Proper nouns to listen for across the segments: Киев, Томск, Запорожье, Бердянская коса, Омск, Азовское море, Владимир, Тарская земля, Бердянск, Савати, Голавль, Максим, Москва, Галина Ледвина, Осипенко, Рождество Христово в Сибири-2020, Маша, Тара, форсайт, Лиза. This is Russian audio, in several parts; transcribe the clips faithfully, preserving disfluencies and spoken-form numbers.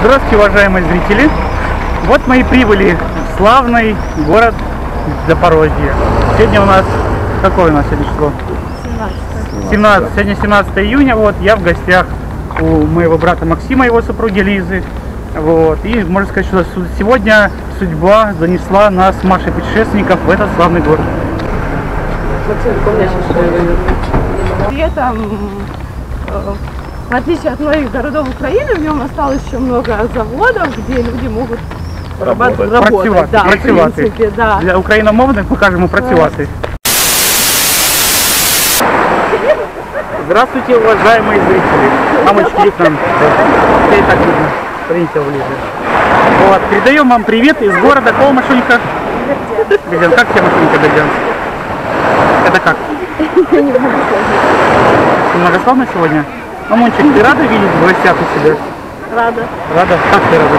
Здравствуйте, уважаемые зрители! Вот мы и прибыли в славный город Запорожье. Сегодня у нас... Какое у нас сегодня число? семнадцатое. Сегодня семнадцатое июня. Вот я в гостях у моего брата Максима, его супруги Лизы. Вот. И можно сказать, что сегодня судьба занесла нас, Машей, путешественников, в этот славный город. Летом, в отличие от многих городов Украины, в нем осталось еще много заводов, где люди могут работать. работать. Да, в принципе, да. Для украиномовных мы кажемо працювати. Здравствуйте, уважаемые зрители. Мамочки, их нам так видно. Принято в Лизе. Вот, передаем вам привет из города. Какого Машунька? Бердян. Как тебе Машунька Бердянск? Это как? Многословно сегодня? Мамончик, ты рада видеть в гостях у себя? Рада. Рада? Как ты рада?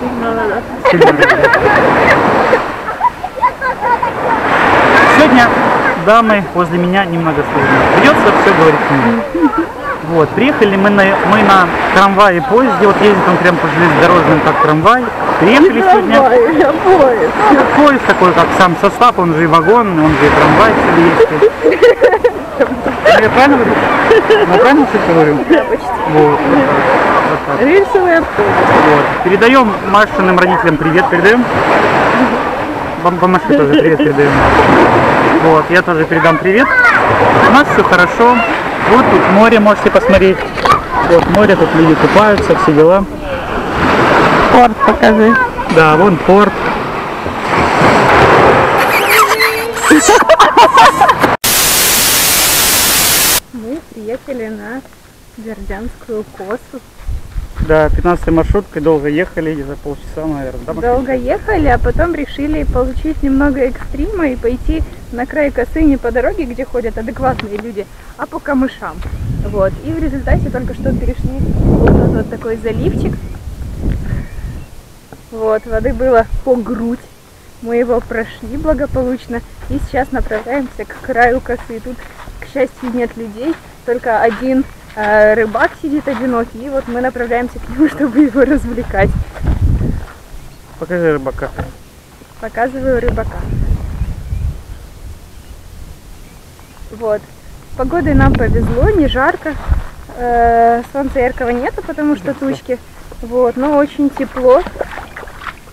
Сильно рада. Сильно рада. Сегодня дамы возле меня немного сложно. Придется все говорить с ними. Вот, приехали мы на, мы на трамвае поезде, вот ездит он прям по железнодорожным, как трамвай. Приехали сегодня. Поезд. Поезд такой, как сам состав, он же и вагон, он же и трамвай, все есть. Я правильно говорю? Я правильно все говорю? Да, почти. Вот. Вот рельсовые. Вот. Передаем Машиным родителям привет, передаем. По Маше тоже привет передаем. Вот, я тоже передам привет. У нас все хорошо. Вот тут море, можете посмотреть. Вот море, тут люди купаются, все дела. Порт покажи. Да, вон порт. Мы приехали на Бердянскую косу. Да, пятнадцатой маршруткой долго ехали, где-то полчаса, наверное. Да, долго ехали, а потом решили получить немного экстрима и пойти на край косы не по дороге, где ходят адекватные люди, а по камышам. Вот. И в результате только что перешли вот этот вот такой заливчик. Вот, воды было по грудь. Мы его прошли благополучно. И сейчас направляемся к краю косы. Тут, к счастью, нет людей, только один... рыбак сидит одинокий, и вот мы направляемся к нему, чтобы его развлекать. Покажи рыбака. Показываю рыбака. Вот. С погодой нам повезло, не жарко. Солнца яркого нету, потому что тучки. Вот. Но очень тепло.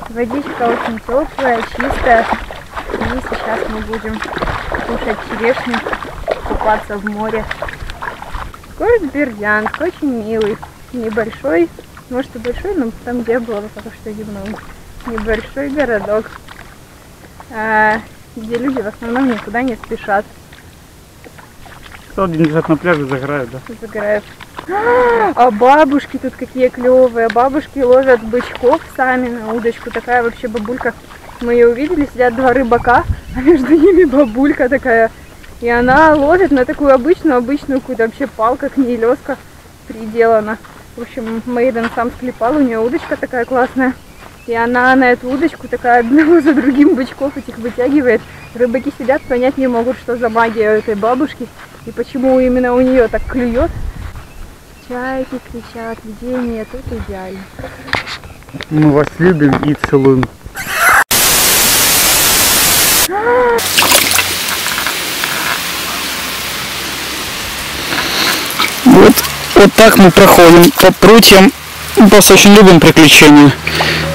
Водичка очень теплая, чистая. И сейчас мы будем кушать черешню, купаться в море. Город Бердянск очень милый, небольшой, может и большой, но там где было потому что немного. Небольшой городок, где люди в основном никуда не спешат. Кто один лежат на пляже, загорают, да? Загорают. А бабушки тут какие клевые, бабушки ловят бычков сами на удочку, такая вообще бабулька. Мы ее увидели, сидят два рыбака, а между ними бабулька такая. И она ловит на такую обычную-обычную какую-то вообще палка, к ней леска приделана. В общем, Мейден сам склепал, у нее удочка такая классная. И она на эту удочку такая одного за другим бычков этих вытягивает. Рыбаки сидят, понять не могут, что за магия у этой бабушки. И почему именно у нее так клюет. Чайки кричат, видение тут идеально. Мы вас любим и целуем. Вот, вот так мы проходим по прутьям, мы просто очень любим приключения,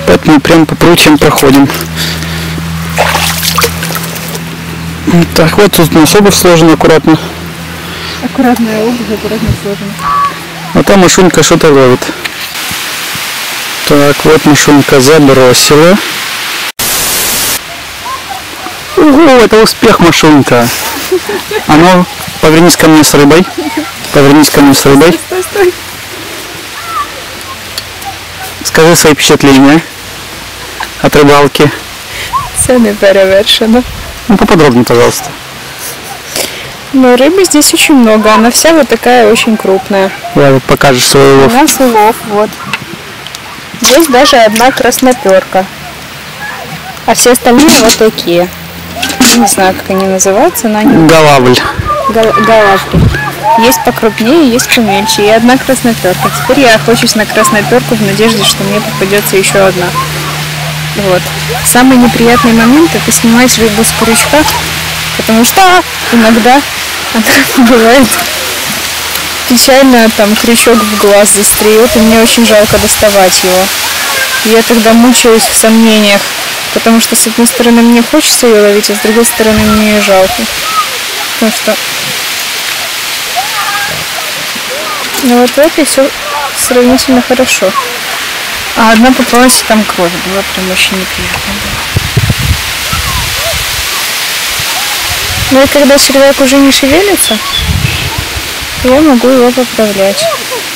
поэтому прям по прутьям проходим. Вот так, вот тут у нас обувь сложена аккуратно. Аккуратная обувь, аккуратно сложена. А там Машунька что-то ловит. Так, вот Машунька забросила. Ого, это успех, Машунька. А ну, повернись ко мне с рыбой. Повернись ко мне с рыбой. Стой, стой, стой. Скажи свои впечатления от рыбалки. Все не перевершено. Ну, поподробнее, пожалуйста. Ну, рыбы здесь очень много. Она вся вот такая очень крупная. Да, вот покажешь свой улов. У нас улов, вот. Здесь даже одна красноперка. А все остальные вот такие. Не знаю, как они называются, но они... Голавль. Голавль. Есть покрупнее, есть помельче. И одна красная пёрка. Теперь я охочусь на красную пёрку в надежде, что мне попадется еще одна. Вот. Самый неприятный момент — это снимать рыбу с крючка, потому что иногда она бывает печально, там крючок в глаз застряет, и мне очень жалко доставать его. Я тогда мучаюсь в сомнениях, потому что с одной стороны мне хочется ее ловить, а с другой стороны мне ее жалко. Потому что... Ну вот в этой все сравнительно хорошо. А одна попалась, там кровь была, прям очень неприятно было. Ну и когда червяк уже не шевелится, я могу его поправлять.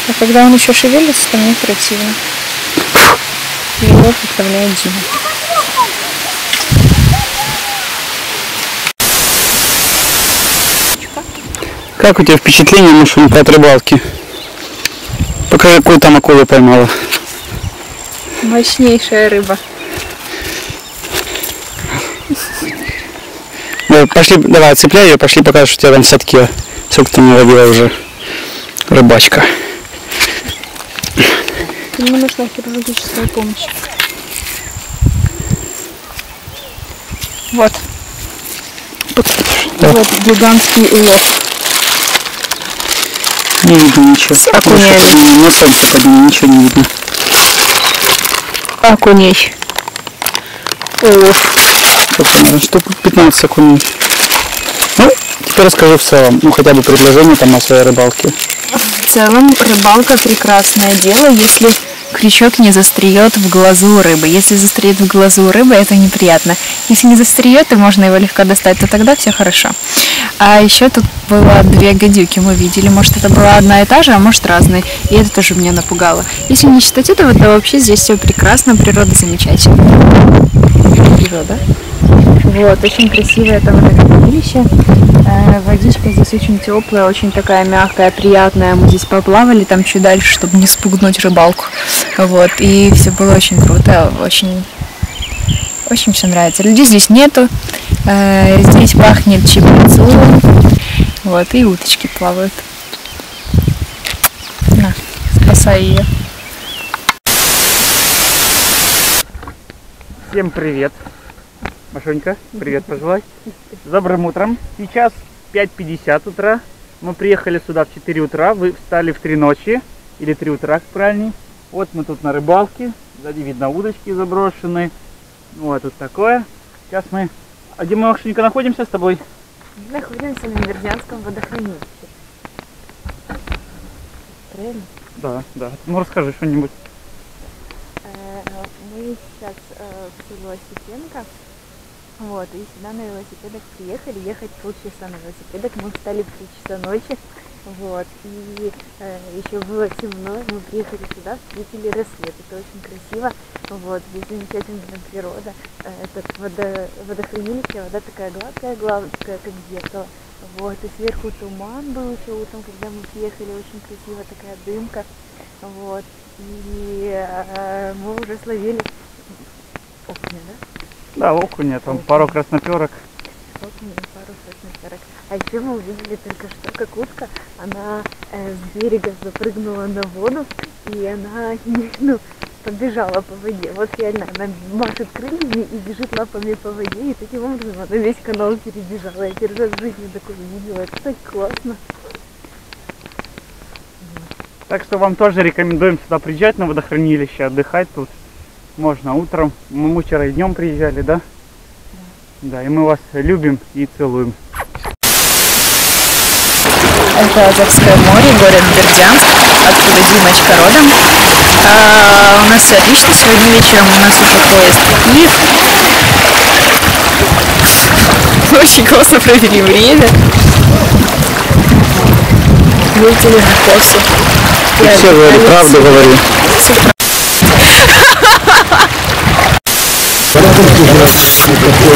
А когда он еще шевелится, то мне противно. Его поправляет Дима. Как у тебя впечатление, Машенька, от рыбалки? Покажи, какую там акулу поймала. Мощнейшая рыба. Давай, пошли, давай, отцепляй ее, пошли покажешь, что у тебя там в садке. Сколько ты наловила уже, рыбачка. Ему нужна хирургическая помощь. Вот. Да. Вот гигантский улов. Не видно ничего. Окуней. Нет, ничего не видно. Окуней. Улов. Штук пятнадцать окуней. Ну, теперь расскажу в целом. Ну, хотя бы предложение там о своей рыбалке. В целом, рыбалка — прекрасное дело, если крючок не застреет в глазу рыбы. Если застреет в глазу рыбы, это неприятно. Если не застреет и можно его легко достать, то тогда все хорошо. А еще тут было две гадюки, мы видели. Может, это была одна и та же, а может, разные. И это тоже меня напугало. Если не считать этого, то вообще здесь все прекрасно, природа замечательна. Природа. Вот, очень красивое там водохранилище. Водичка здесь очень теплая, очень такая мягкая, приятная. Мы здесь поплавали там чуть дальше, чтобы не спугнуть рыбалку. Вот, и все было очень круто, очень, очень все нравится. Людей здесь нету, здесь пахнет чебрецом, вот, и уточки плавают. На, спасай ее. Всем привет. Машенька, привет, пожелай. Добрым утром. Сейчас пять пятьдесят утра. Мы приехали сюда в четыре утра. Вы встали в три ночи. Или три утра, как правильнее. Вот мы тут на рыбалке. Сзади видно удочки заброшенные. Вот тут такое. Сейчас мы... А где мы, Машенька, находимся с тобой? Мы находимся на Бердянском водохранилище. Правильно? Да, да. Ну расскажи что-нибудь. Мы сейчас в село Осипенко. Вот, и сюда на велосипедах приехали, ехать полчаса на велосипедах, мы встали в три часа ночи, вот, и э, еще было темно, мы приехали сюда, встретили рассвет, это очень красиво, вот, здесь замечательная природа, э, этот водо, водохранилище, вода такая гладкая-гладкая, как зеркало, вот, и сверху туман был еще утром, когда мы приехали, очень красиво, такая дымка, вот, и э, мы уже словили окна, да? Да, окуня, там пару красноперок. Окуня, пару красноперок. А еще мы увидели только что, как утка, она э, с берега запрыгнула на воду, и она, ну, побежала по воде. Вот реально, она машет крыльями и бежит лапами по воде, и таким образом она весь канал перебежала. Я первый раз в жизни такое видела, это так классно. Так что вам тоже рекомендуем сюда приезжать на водохранилище, отдыхать тут. Можно утром. Мы вчера и днем приезжали, да? Да? Да, и мы вас любим и целуем. Это Азовское море, город Бердянск, откуда Димочка родом. А, у нас все отлично. Сегодня вечером у нас уже поезд в Киев. Очень классно провели время. Выпили на косу. Я все говорю, правду говорю. Продолжение следует...